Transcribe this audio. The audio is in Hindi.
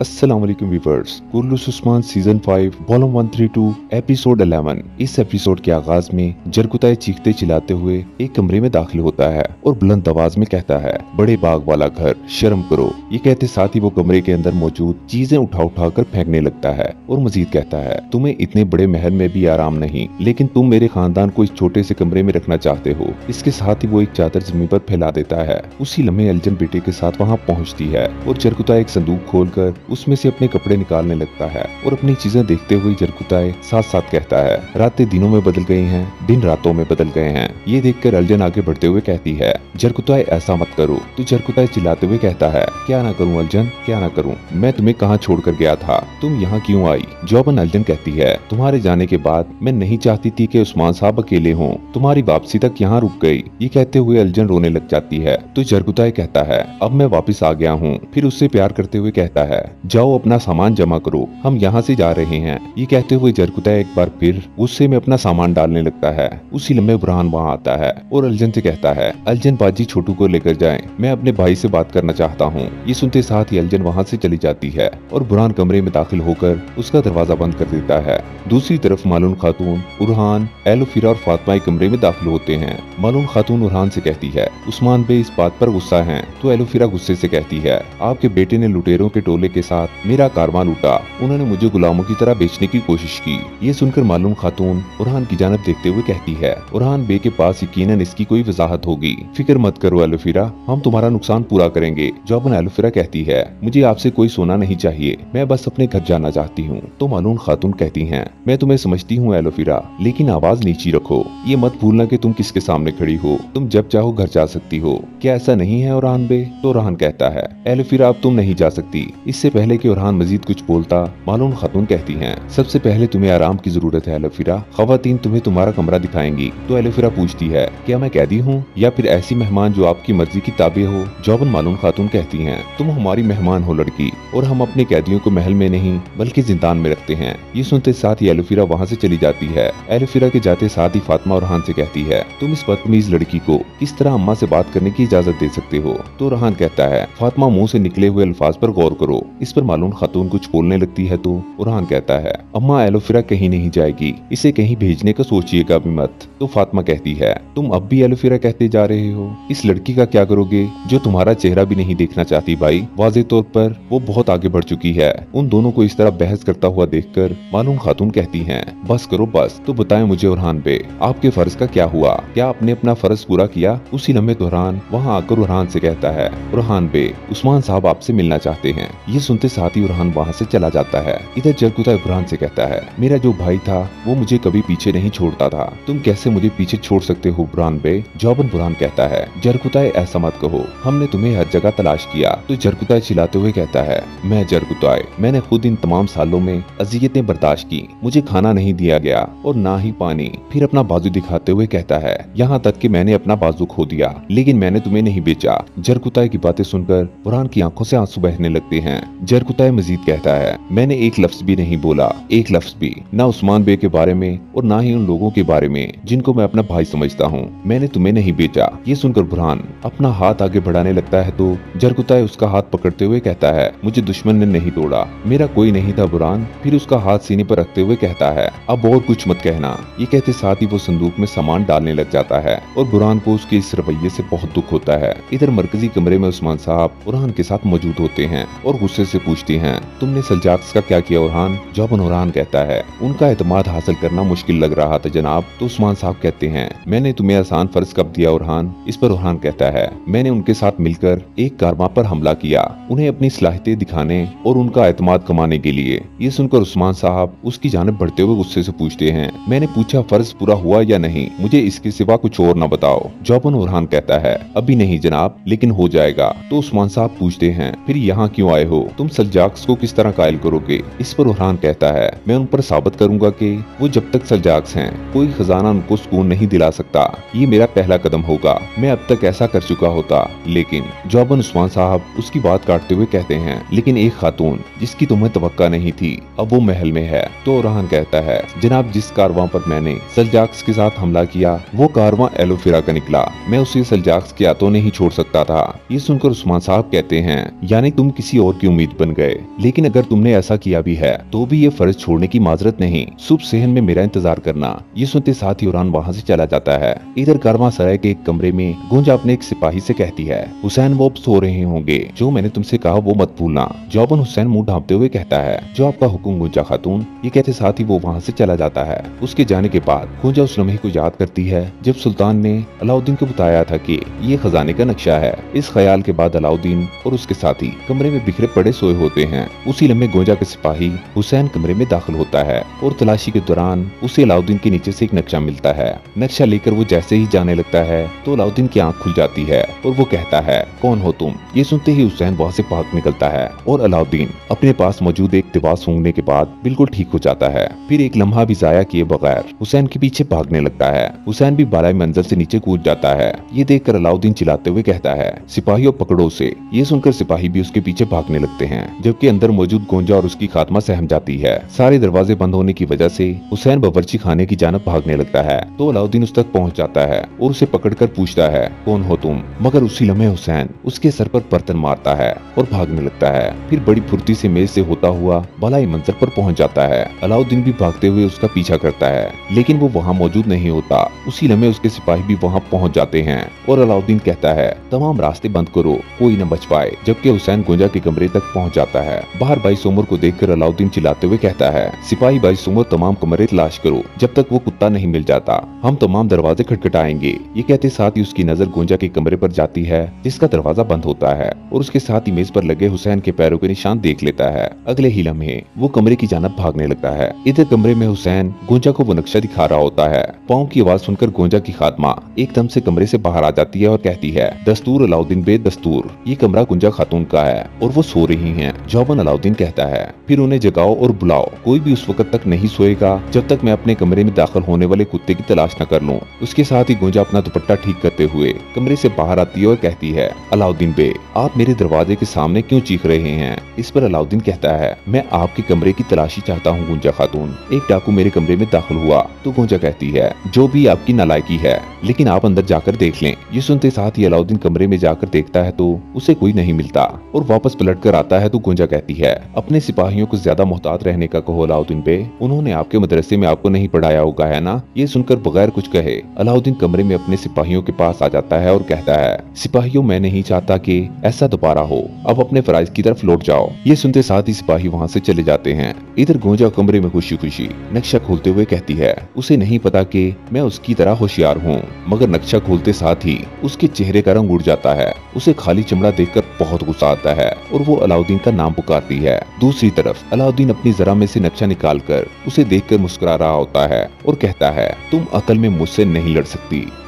अस्सलाम वालेकुम viewers, Kurulus Osman season 5 volume 132 episode 11। इस एपिसोड के आगाज में जरकुताई चीखते चिल्लाते हुए एक कमरे में दाखिल होता है और बुलंद आवाज में कहता है, बड़े बाग वाला घर, शर्म करो। ये कहते साथ ही वो कमरे के अंदर मौजूद चीजें उठा उठा कर फेंकने लगता है और मजीद कहता है, तुम्हें इतने बड़े महल में भी आराम नहीं, लेकिन तुम मेरे खानदान को इस छोटे से कमरे में रखना चाहते हो। इसके साथ ही वो एक चादर जमीन पर फैला देता है। उसी लम्हे अल्जिन बेटे के साथ वहाँ पहुँचती है और जरकुताई एक संदूक खोलकर उसमें से अपने कपड़े निकालने लगता है और अपनी चीजें देखते हुए जरकुताई साथ साथ कहता है, रातें दिनों में बदल गई हैं, दिन रातों में बदल गए हैं। ये देखकर अल्जिन आगे बढ़ते हुए कहती है, जरकुताई ऐसा मत करो। तो जरकुताई चिल्लाते हुए कहता है, क्या ना करूं अल्जिन, क्या ना करूं, मैं तुम्हें कहाँ छोड़ कर गया था, तुम यहाँ क्यूँ आई। जवाबन अल्जिन कहती है, तुम्हारे जाने के बाद मैं नहीं चाहती थी की उस्मान साहब अकेले हों, तुम्हारी वापसी तक यहाँ रुक गयी। ये कहते हुए अल्जिन रोने लग जाती है। तो जरकुताई कहता है, अब मैं वापिस आ गया हूँ। फिर उससे प्यार करते हुए कहता है, जाओ अपना सामान जमा करो, हम यहाँ से जा रहे हैं। ये कहते हुए जरकुताई एक बार फिर गुस्से में अपना सामान डालने लगता है। उसी लम्हे बुरहान वहाँ आता है और अल्जिन से कहता है, अल्जिन बाजी छोटू को लेकर जाएं, मैं अपने भाई से बात करना चाहता हूँ। ये सुनते साथ ही अल्जिन वहाँ से चली जाती है और बुरहान कमरे में दाखिल होकर उसका दरवाजा बंद कर देता है। दूसरी तरफ मालून खातून, उरहान, एलोफिरा और फातिमा कमरे में दाखिल होते हैं। मालून खातून उरहान से कहती है, उस्मान बे इस बात पर गुस्सा है। तो एलोफिरा गुस्से से कहती है, आपके बेटे ने लुटेरों के टोले के साथ मेरा कारवां लूटा, उन्होंने मुझे गुलामों की तरह बेचने की कोशिश की। ये सुनकर मालूम खातून उरहान की जानिब देखते हुए कहती है, उरहान बे के पास यकीनन इसकी कोई वजाहत होगी, फिक्र मत करो एलोफिरा, हम तुम्हारा नुकसान पूरा करेंगे। जवाबन एलोफिरा कहती है, मुझे आपसे कोई सोना नहीं चाहिए, मैं बस अपने घर जाना चाहती हूँ। तो मालूम खातून कहती है, मैं तुम्हें समझती हूँ एलोफिरा, लेकिन आवाज नीची रखो, ये मत भूलना कि तुम किसके सामने खड़ी हो, तुम जब चाहो घर जा सकती हो, क्या ऐसा नहीं है उरहान बे। तो उरहान कहता है, एलोफिरा अब तुम नहीं जा सकती। इससे पहले कि उरहान मजीद कुछ बोलता, मालून खातून कहती हैं, सबसे पहले तुम्हें आराम की जरूरत है एलोफिरा, खवातीन तुम्हें तुम्हारा कमरा दिखाएंगी। तो एलोफिरा पूछती है, क्या मैं कैदी हूँ या फिर ऐसी मेहमान जो आपकी मर्जी की ताबे हो। जवाबन मालून खातून कहती हैं, तुम हमारी मेहमान हो लड़की, और हम अपने कैदियों को महल में नहीं बल्कि जिंदान में रखते हैं। ये सुनते साथ ही एलोफिरा वहाँ से चली जाती है। एलोफिरा के जाते साथ ही फातिमा उरहान से कहती है, तुम इस बदतमीज लड़की को किस तरह अम्मा से बात करने की इजाजत दे सकते हो। तो उरहान कहता है, फातिमा मुँह से निकले हुए अल्फाज पर गौर करो। इस पर मालून खातून कुछ बोलने लगती है तो उरहान कहता है, अम्मा एलोफिरा कहीं नहीं जाएगी, इसे कहीं भेजने का सोचिएगा भी मत। तो फातिमा कहती है, तुम अब भी एलोफिरा कहते जा रहे हो, इस लड़की का क्या करोगे जो तुम्हारा चेहरा भी नहीं देखना चाहती। भाई वाजे तौर पर वो बहुत आगे बढ़ चुकी है। उन दोनों को इस तरह बहस करता हुआ देखकर मालून खातून कहती है, बस करो बस, तो बताएं मुझे उरहान बे, आपके फर्ज का क्या हुआ, क्या आपने अपना फर्ज पूरा किया। उसी लम्हे दौरान वहाँ आकर उरहान से कहता है, उरहान बे उस्मान साहब आपसे मिलना चाहते हैं। ये सुनते साथ ही उरहान वहाँ से चला जाता है। इधर जरकुताई बुरहान से कहता है, मेरा जो भाई था वो मुझे कभी पीछे नहीं छोड़ता था, तुम कैसे मुझे पीछे छोड़ सकते हो बुरहान बे। जवाबन बुरहान कहता है, जरकुताई ऐसा मत कहो, हमने तुम्हें हर जगह तलाश किया। तो जरकुताई चिल्लाते हुए कहता है, मैं जरकुताई, मैंने खुद इन तमाम सालों में अजियतें बर्दाश्त की, मुझे खाना नहीं दिया गया और ना ही पानी। फिर अपना बाजू दिखाते हुए कहता है, यहाँ तक कि मैंने अपना बाजू खो दिया, लेकिन मैंने तुम्हें नहीं बेचा। जरकुताई की बातें सुनकर बुरहान की आंखों से आंसू बहने लगते हैं। जरकुताई मजीद कहता है, मैंने एक लफ्ज भी नहीं बोला, एक लफ्ज भी, ना उस्मान बे के बारे में और ना ही उन लोगों के बारे में जिनको मैं अपना भाई समझता हूँ, मैंने तुम्हें नहीं बेचा। ये सुनकर बुरहान अपना हाथ आगे बढ़ाने लगता है तो जरकुताई उसका हाथ पकड़ते हुए कहता है, मुझे दुश्मन ने नहीं तोड़ा, मेरा कोई नहीं था बुरहान। फिर उसका हाथ सीने पर रखते हुए कहता है, अब और कुछ मत कहना। ये कहते साथ ही वो संदूक में सामान डालने लग जाता है और बुरहान को उसके इस रवैये से बहुत दुख होता है। इधर मरकजी कमरे में उस्मान साहब बुरहान के साथ मौजूद होते हैं और गुस्से से पूछती हैं, तुमने सलजाक्स का क्या किया उरहान। जवाबन उरहान कहता है, उनका एतमाद हासिल करना मुश्किल लग रहा था जनाब। तो उस्मान साहब कहते हैं, मैंने तुम्हें आसान फर्ज कब दिया उरहान। इस पर उरहान कहता है, मैंने उनके साथ मिलकर एक कारवां पर हमला किया, उन्हें अपनी सलाहियतें दिखाने और उनका एतमाद कमाने के लिए। ये सुनकर उस्मान साहब उसकी जानिब बढ़ते हुए गुस्से से पूछते हैं, मैंने पूछा फर्ज पूरा हुआ या नहीं, मुझे इसके सिवा कुछ और न बताओ। जवाबन उरहान कहता है, अभी नहीं जनाब, लेकिन हो जाएगा। तो उस्मान साहब पूछते हैं, फिर यहाँ क्यों आए हो, तुम सलजाक्स को किस तरह कायल करोगे। इस पर उरहान कहता है, मैं उन पर साबित करूंगा कि वो जब तक सलजाक्स हैं कोई खजाना उनको सुकून नहीं दिला सकता, ये मेरा पहला कदम होगा, मैं अब तक ऐसा कर चुका होता। लेकिन जवाबन उस्मान साहब उसकी बात काटते हुए कहते हैं, लेकिन एक खातून जिसकी तुम्हें तवक्का नहीं थी अब वो महल में है। तो उरहान कहता है, जनाब जिस कारवां पर मैंने सलजाक्स के साथ हमला किया वो कारवां एलोफिरा का निकला, मैं उसे सलजाक्स के हाथों नहीं छोड़ सकता था। ये सुनकर उस्मान साहब कहते हैं, यानी तुम किसी और की उम्मीद मजबूत बन गए। लेकिन अगर तुमने ऐसा किया भी है तो भी ये फर्ज छोड़ने की माजरत नहीं। सुबह सहन में मेरा इंतजार करना। ये सुनते साथ ही उरान वहाँ से चला जाता है। इधर कारवा सराय के एक कमरे में गुंजा अपने एक सिपाही से कहती है, हुसैन वो अब सो रहे होंगे, जो मैंने तुमसे कहा वो मत भूलना। जौबन हुसैन मुंह ढांपते हुए कहता है, जो आपका हुक्म गुंजा खातून। ये कहते साथ ही वो वहाँ से चला जाता है। उसके जाने के बाद गुंजा उस लम्हे को याद करती है जब सुल्तान ने अलाउद्दीन को बताया था कि ये खजाने का नक्शा है। इस ख्याल के बाद अलाउद्दीन और उसके साथी कमरे में बिखरे पड़े सोए होते हैं। उसी लम्हे गोंजा के सिपाही हुसैन कमरे में दाखिल होता है और तलाशी के दौरान उसे अलाउद्दीन के नीचे से एक नक्शा मिलता है। नक्शा लेकर वो जैसे ही जाने लगता है तो अलाउद्दीन की आंख खुल जाती है और वो कहता है, कौन हो तुम? ये सुनते ही हुसैन वहाँ से भाग निकलता है और अलाउद्दीन अपने पास मौजूद एक दीवार सूंघने के बाद बिल्कुल ठीक हो जाता है। फिर एक लम्हा भी जाया किए बगैर हुसैन के पीछे भागने लगता है। हुसैन भी बालाई मंजिल से नीचे कूद जाता है। ये देखकर अलाउद्दीन चिल्लाते हुए कहता है, सिपाहियों पकड़ो उसे। ये सुनकर सिपाही भी उसके पीछे भागने लगते हैं, जबकि अंदर मौजूद गोंजा और उसकी खात्मा सहम जाती है। सारे दरवाजे बंद होने की वजह से हुसैन बावर्ची खाने की जानब भागने लगता है तो अलाउद्दीन उस तक पहुंच जाता है और उसे पकड़कर पूछता है, कौन हो तुम? मगर उसी लम्हे हुसैन उसके सर पर बर्तन मारता है और भागने लगता है। फिर बड़ी फुर्ती से मेज से होता हुआ बालाई मंजिल पर पहुंच जाता है। अलाउद्दीन भी भागते हुए उसका पीछा करता है, लेकिन वो वहाँ मौजूद नहीं होता। उसी लम्हे उसके सिपाही भी वहाँ पहुँच जाते हैं और अलाउद्दीन कहता है, तमाम रास्ते बंद करो, कोई न बच पाए। जबकि हुसैन गोंजा के कमरे तक पहुँच जाता है। बाहर भाई सुमर को देखकर अलाउद्दीन चिल्लाते हुए कहता है, सिपाही भाई सुमर तमाम कमरे तलाश करो, जब तक वो कुत्ता नहीं मिल जाता हम तमाम दरवाजे खटखटाएंगे। ये कहते साथ ही उसकी नजर गोंजा के कमरे पर जाती है जिसका दरवाजा बंद होता है और उसके साथ ही मेज पर लगे हुसैन के पैरों के निशान देख लेता है। अगले ही लम्हे वो कमरे की जानब भागने लगता है। इधर कमरे में हुसैन गोंजा को वो नक्शा दिखा रहा होता है। पाँव की आवाज सुनकर गोंजा की खात्मा एकदम से कमरे से बाहर आ जाती है और कहती है, दस्तूर अलाउद्दीन बे दस्तूर। ये कमरा गुंजा खातून का है और वो सो रही हैं। जौबन अलाउद्दीन कहता है, फिर उन्हें जगाओ और बुलाओ। कोई भी उस वक्त तक नहीं सोएगा जब तक मैं अपने कमरे में दाखिल होने वाले कुत्ते की तलाश न कर लूं। उसके साथ ही गुंजा अपना दुपट्टा ठीक करते हुए कमरे से बाहर आती है और कहती है, अलाउद्दीन बे आप मेरे दरवाजे के सामने क्यों चीख रहे हैं? इस पर अलाउद्दीन कहता है, मैं आपके कमरे की तलाशी चाहता हूँ गुंजा खातून। एक डाकू मेरे कमरे में दाखिल हुआ तो गुंजा कहती है, जो भी आपकी नालायकी है, लेकिन आप अंदर जाकर देख लें। ये सुनते साथ ही अलाउद्दीन कमरे में जाकर देखता है तो उसे कोई नहीं मिलता और वापस पलट कर आता है तो गुंजा कहती है, अपने सिपाहियों को ज्यादा मोहतात रहने का कहो अलाउद्दीन बे, उन्होंने आपके मदरसे में आपको नहीं पढ़ाया होगा, है ना? ये सुनकर बगैर कुछ कहे अलाउद्दीन कमरे में अपने सिपाहियों के पास आ जाता है और कहता है, सिपाहियों मैं नहीं चाहता कि ऐसा दोबारा हो, अब अपने फराइज की तरफ लौट जाओ। ये सुनते साथ ही सिपाही वहाँ से चले जाते हैं। इधर गोंजा कमरे में खुशी खुशी नक्शा खोलते हुए कहती है, उसे नहीं पता कि मैं उसकी तरह होशियार हूँ। मगर नक्शा खोलते साथ ही उसके चेहरे का रंग उड़ जाता है। उसे खाली चमड़ा देखकर बहुत गुस्सा आता है और वो अलाउद्दीन का नाम पुकारती है। दूसरी तरफ अलाउद्दीन अपनी जरा में से नक्शा निकाल कर उसे देखकर मुस्कुरा रहा होता है और कहता है, तुम अकल में मुझसे नहीं लड़ सकती।